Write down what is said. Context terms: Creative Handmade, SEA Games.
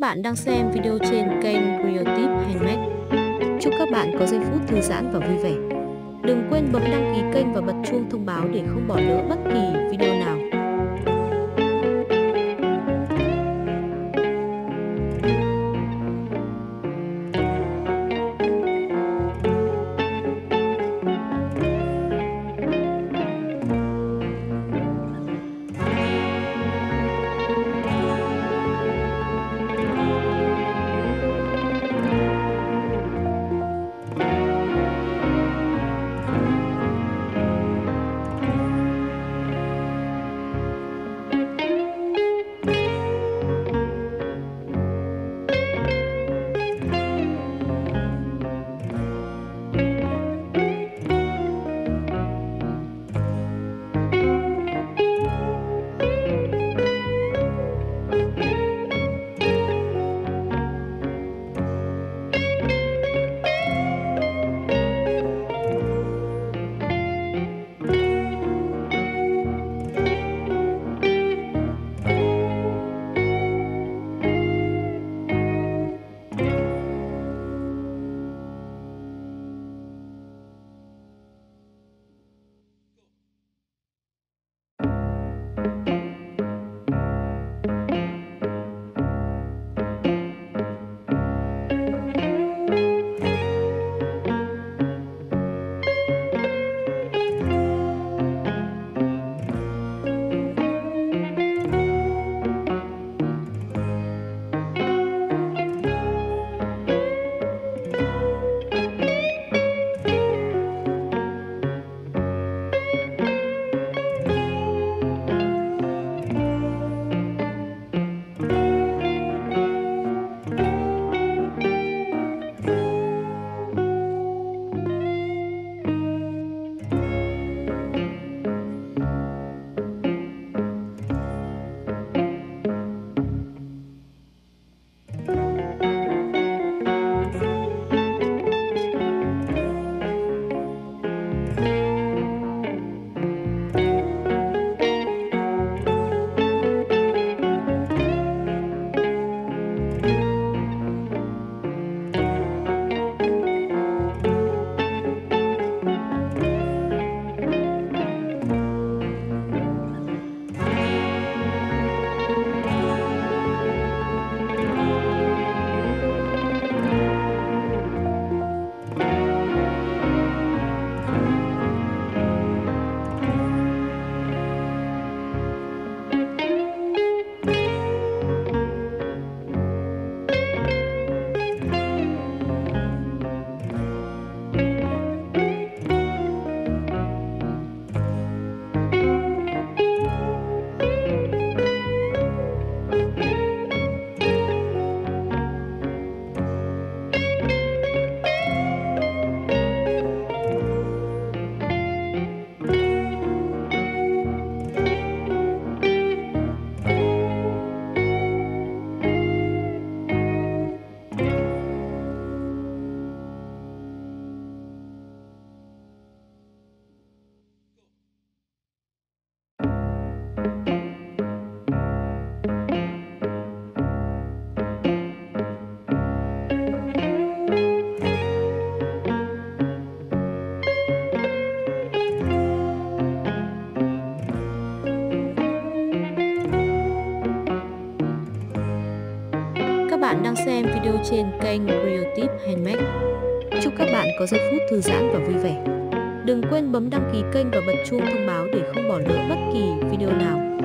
các bạn đang xem video trên kênh Creative Handmade. Chúc các bạn có giây phút thư giãn và vui vẻ. Đừng quên bấm đăng ký kênh và bật chuông thông báo để không bỏ lỡ bất kỳ video nào. Bạn đang xem video trên kênh Creative Handmade. Chúc các bạn có giây phút thư giãn và vui vẻ. Đừng quên bấm đăng ký kênh và bật chuông thông báo để không bỏ lỡ bất kỳ video nào.